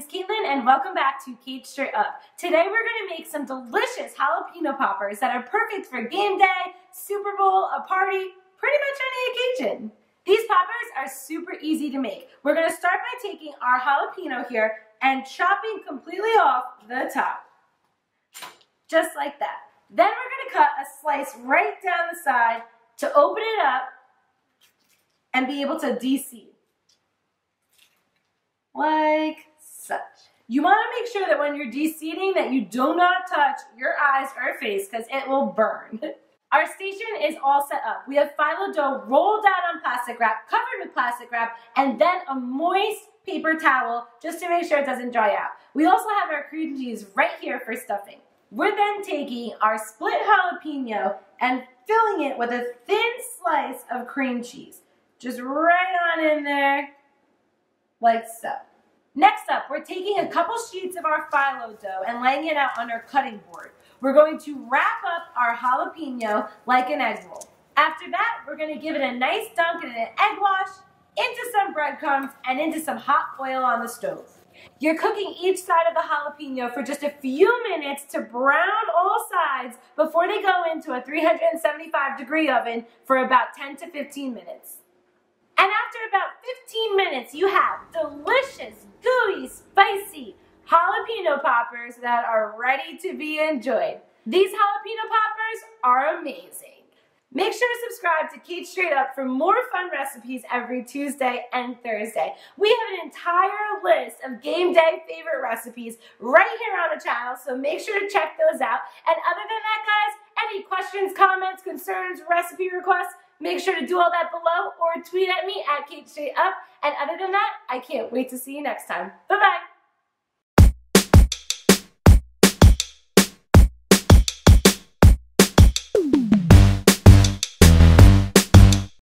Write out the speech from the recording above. is Caitlin and welcome back to Cait Straight Up. Today we're going to make some delicious jalapeno poppers that are perfect for game day, Super Bowl, a party, pretty much any occasion. These poppers are super easy to make. We're going to start by taking our jalapeno here and chopping completely off the top. Just like that. Then we're going to cut a slice right down the side to open it up and be able to de-seed. Like such. You want to make sure that when you're de-seeding that you do not touch your eyes or face because it will burn. Our station is all set up. We have phyllo dough rolled out on plastic wrap, covered with plastic wrap, and then a moist paper towel just to make sure it doesn't dry out. We also have our cream cheese right here for stuffing. We're then taking our split jalapeno and filling it with a thin slice of cream cheese. Just right on in there. Like so. Next up, we're taking a couple sheets of our phyllo dough and laying it out on our cutting board. We're going to wrap up our jalapeno like an egg roll. After that, we're going to give it a nice dunk in an egg wash, into some breadcrumbs, and into some hot oil on the stove. You're cooking each side of the jalapeno for just a few minutes to brown all sides before they go into a 375-degree oven for about 10 to 15 minutes. And after about 15 minutes, you have delicious, gooey, spicy jalapeno poppers that are ready to be enjoyed. These jalapeno poppers are amazing. Make sure to subscribe to Cait Straight Up for more fun recipes every Tuesday and Thursday. We have an entire list of game day favorite recipes right here on the channel, so make sure to check those out. And other than that, guys, any questions, comments, concerns, recipe requests, make sure to do all that below or tweet at me at @CaitStraightUp. And other than that, I can't wait to see you next time. Bye-bye.